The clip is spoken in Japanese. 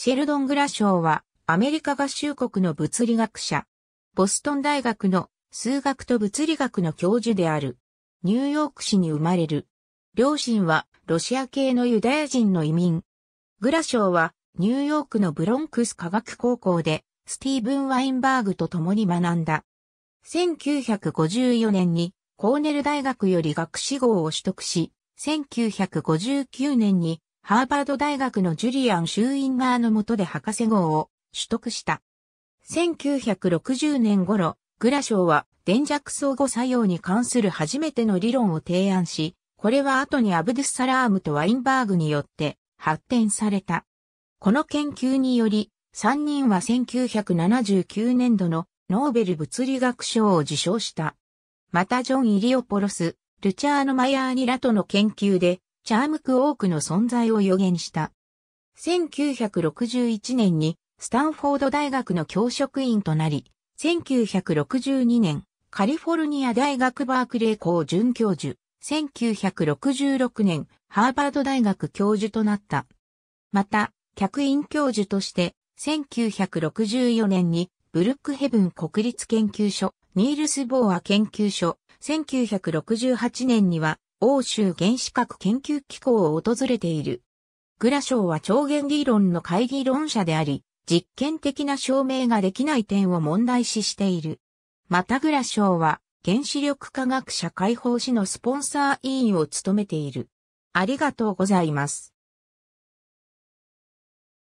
シェルドン・グラショーはアメリカ合衆国の物理学者、ボストン大学の数学と物理学の教授である。ニューヨーク市に生まれる。両親はロシア系のユダヤ人の移民。グラショーはニューヨークのブロンクス科学高校でスティーブン・ワインバーグと共に学んだ。1954年にコーネル大学より学士号を取得し、1959年にハーバード大学のジュリアン・シューインガーの下で博士号を取得した。1960年頃、グラショーは電弱相互作用に関する初めての理論を提案し、これは後にアブドゥスサラームとワインバーグによって発展された。この研究により、3人は1979年度のノーベル物理学賞を受賞した。またジョン・イリオポロス、ルチャーノ・マヤーニらとの研究で、チャームクオークの存在を予言した。1961年にスタンフォード大学の教職員となり、1962年、カリフォルニア大学バークレー校准教授、1966年、ハーバード大学教授となった。また、客員教授として、1964年に、ブルックヘブン国立研究所、ニールス・ボーア研究所、1968年には、欧州原子核研究機構を訪れている。グラショーは超弦理論の懐疑論者であり、実験的な証明ができない点を問題視している。またグラショーは、原子力科学者解放誌のスポンサー委員を務めている。ありがとうございます。